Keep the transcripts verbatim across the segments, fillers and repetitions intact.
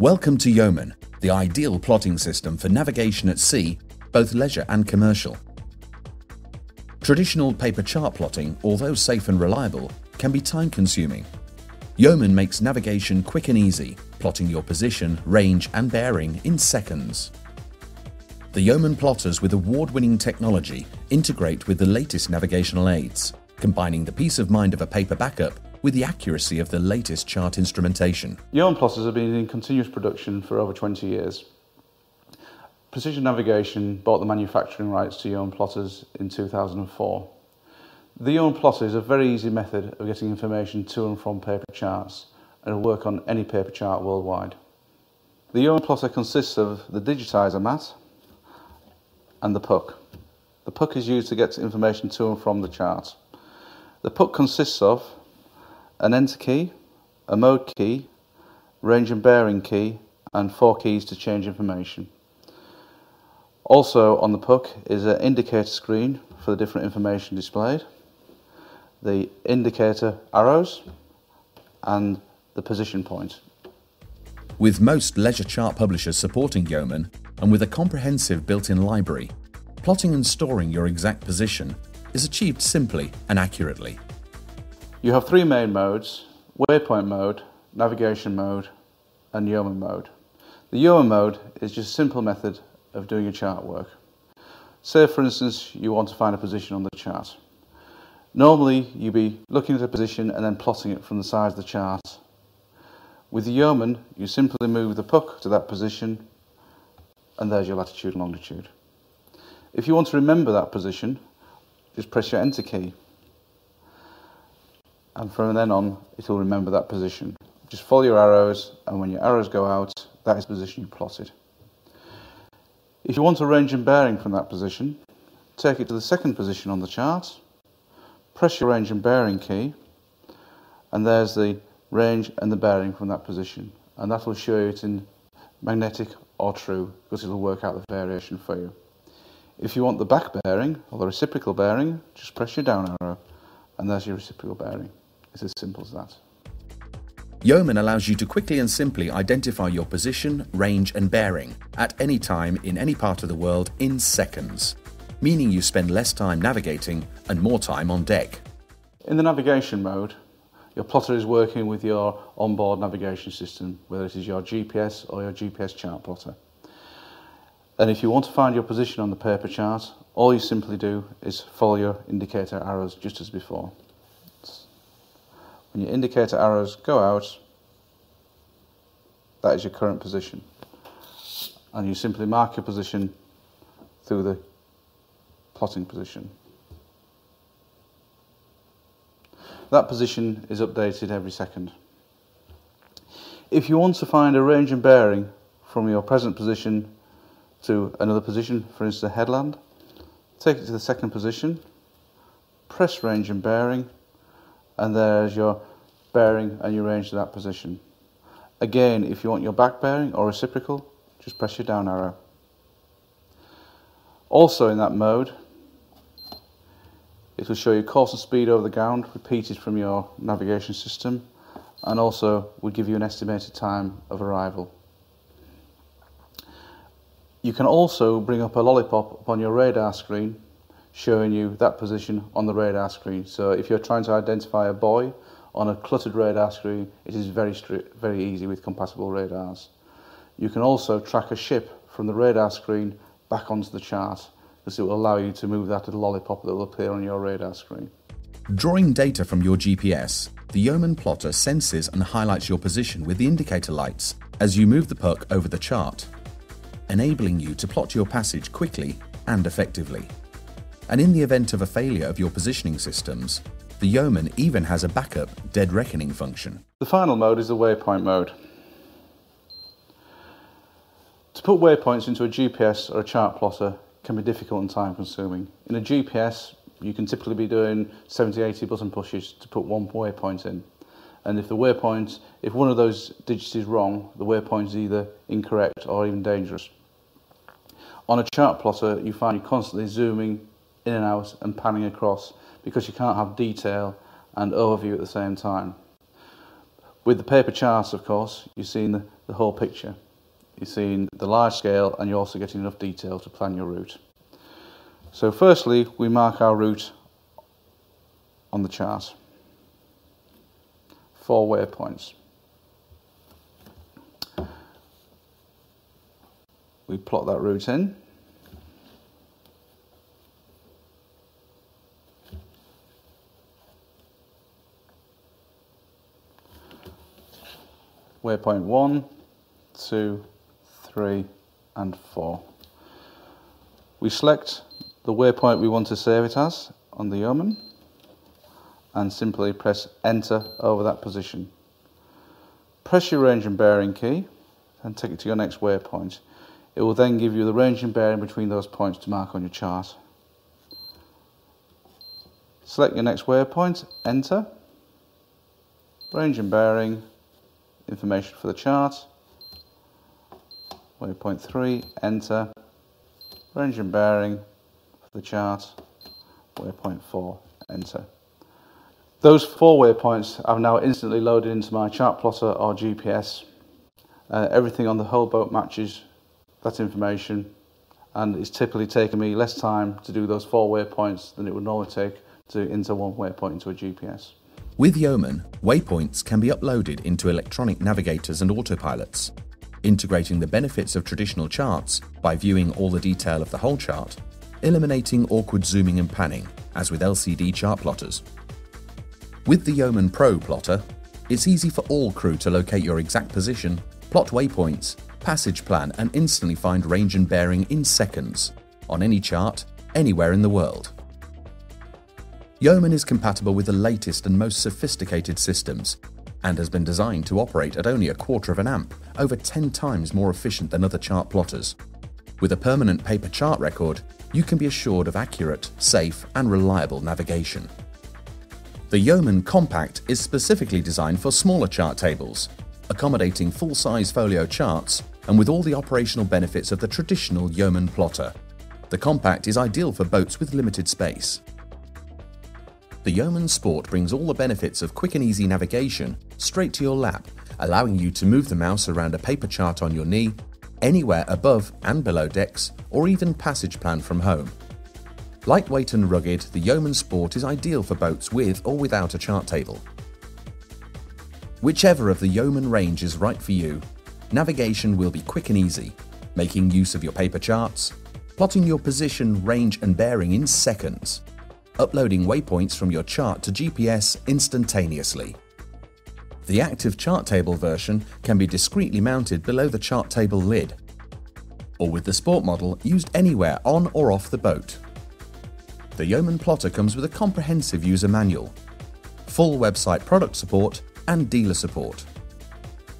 Welcome to Yeoman, the ideal plotting system for navigation at sea, both leisure and commercial. Traditional paper chart plotting, although safe and reliable, can be time-consuming. Yeoman makes navigation quick and easy, plotting your position, range and bearing in seconds. The Yeoman plotters with award-winning technology integrate with the latest navigational aids, combining the peace of mind of a paper backup with the accuracy of the latest chart instrumentation. Yeoman plotters have been in continuous production for over twenty years. Precision Navigation bought the manufacturing rights to Yeoman plotters in two thousand four. The Yeoman plotter is a very easy method of getting information to and from paper charts and will work on any paper chart worldwide. The Yeoman plotter consists of the digitizer mat and the puck. The puck is used to get information to and from the chart. The puck consists of an enter key, a mode key, range and bearing key, and four keys to change information. Also on the puck is an indicator screen for the different information displayed, the indicator arrows, and the position point. With most leisure chart publishers supporting Yeoman, and with a comprehensive built-in library, plotting and storing your exact position is achieved simply and accurately. You have three main modes: waypoint mode, navigation mode, and Yeoman mode. The Yeoman mode is just a simple method of doing your chart work. Say, for instance, you want to find a position on the chart. Normally, you'd be looking at a position and then plotting it from the size of the chart. With the Yeoman, you simply move the puck to that position, and there's your latitude and longitude. If you want to remember that position, just press your enter key, and from then on it will remember that position. Just follow your arrows, and when your arrows go out, that is the position you plotted. If you want a range and bearing from that position, take it to the second position on the chart, press your range and bearing key, and there's the range and the bearing from that position, and that will show you it in magnetic or true, because it will work out the variation for you. If you want the back bearing or the reciprocal bearing, just press your down arrow, and there's your reciprocal bearing. It's as simple as that. Yeoman allows you to quickly and simply identify your position, range and bearing at any time in any part of the world in seconds, meaning you spend less time navigating and more time on deck. In the navigation mode, your plotter is working with your onboard navigation system, whether it is your G P S or your G P S chart plotter. And if you want to find your position on the paper chart, all you simply do is follow your indicator arrows just as before. When your indicator arrows go out, that is your current position. And you simply mark your position through the plotting position. That position is updated every second. If you want to find a range and bearing from your present position to another position, for instance a headland, take it to the second position, press range and bearing, and there's your bearing and your range to that position. Again, if you want your back bearing or reciprocal, just press your down arrow. Also in that mode, it will show you course and speed over the ground repeated from your navigation system, and also will give you an estimated time of arrival. You can also bring up a lollipop upon your radar screen, showing you that position on the radar screen. So if you're trying to identify a buoy on a cluttered radar screen, it is very very easy with compatible radars. You can also track a ship from the radar screen back onto the chart, because it will allow you to move that little lollipop that will appear on your radar screen. Drawing data from your G P S, the Yeoman plotter senses and highlights your position with the indicator lights as you move the puck over the chart, enabling you to plot your passage quickly and effectively. And in the event of a failure of your positioning systems, the Yeoman even has a backup dead reckoning function. The final mode is the waypoint mode. To put waypoints into a G P S or a chart plotter can be difficult and time consuming. In a G P S, you can typically be doing seventy, eighty button pushes to put one waypoint in. And if the waypoint, if one of those digits is wrong, the waypoint is either incorrect or even dangerous. On a chart plotter, you find you're constantly zooming in and out and panning across, because you can't have detail and overview at the same time. With the paper charts, of course, you're seeing the, the whole picture. You're seeing the large scale, and you're also getting enough detail to plan your route. So firstly, we mark our route on the chart. Four waypoints. We plot that route in. Waypoint one, two, three, and four. We select the waypoint we want to save it as on the Yeoman and simply press enter over that position. Press your range and bearing key and take it to your next waypoint. It will then give you the range and bearing between those points to mark on your chart. Select your next waypoint, enter, range and bearing, information for the chart, waypoint three, enter, range and bearing for the chart, waypoint four, enter. Those four waypoints I've now instantly loaded into my chart plotter or G P S. Uh, everything on the whole boat matches that information, and it's typically taken me less time to do those four waypoints than it would normally take to enter one waypoint into a G P S. With Yeoman, waypoints can be uploaded into electronic navigators and autopilots, integrating the benefits of traditional charts by viewing all the detail of the whole chart, eliminating awkward zooming and panning, as with L C D chart plotters. With the Yeoman Pro plotter, it's easy for all crew to locate your exact position, plot waypoints, passage plan, and instantly find range and bearing in seconds, on any chart, anywhere in the world. Yeoman is compatible with the latest and most sophisticated systems and has been designed to operate at only a quarter of an amp, over ten times more efficient than other chart plotters. With a permanent paper chart record, you can be assured of accurate, safe and reliable navigation. The Yeoman Compact is specifically designed for smaller chart tables, accommodating full-size folio charts and with all the operational benefits of the traditional Yeoman plotter. The Compact is ideal for boats with limited space. The Yeoman Sport brings all the benefits of quick and easy navigation straight to your lap, allowing you to move the mouse around a paper chart on your knee, anywhere above and below decks, or even passage plan from home. Lightweight and rugged, the Yeoman Sport is ideal for boats with or without a chart table. Whichever of the Yeoman range is right for you, navigation will be quick and easy, making use of your paper charts, plotting your position, range and bearing in seconds, uploading waypoints from your chart to G P S instantaneously. The active chart table version can be discreetly mounted below the chart table lid, or with the Sport model used anywhere on or off the boat. The Yeoman Plotter comes with a comprehensive user manual, full website product support and dealer support.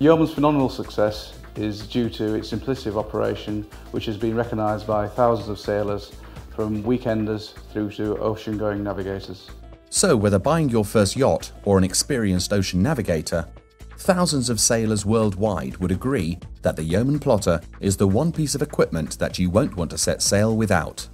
Yeoman's phenomenal success is due to its simplicity of operation, which has been recognised by thousands of sailors, from weekenders through to ocean-going navigators. So whether buying your first yacht or an experienced ocean navigator, thousands of sailors worldwide would agree that the Yeoman Plotter is the one piece of equipment that you won't want to set sail without.